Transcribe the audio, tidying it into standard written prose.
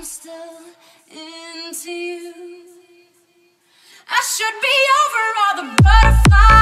I'm still into you. I should be over all the butterflies.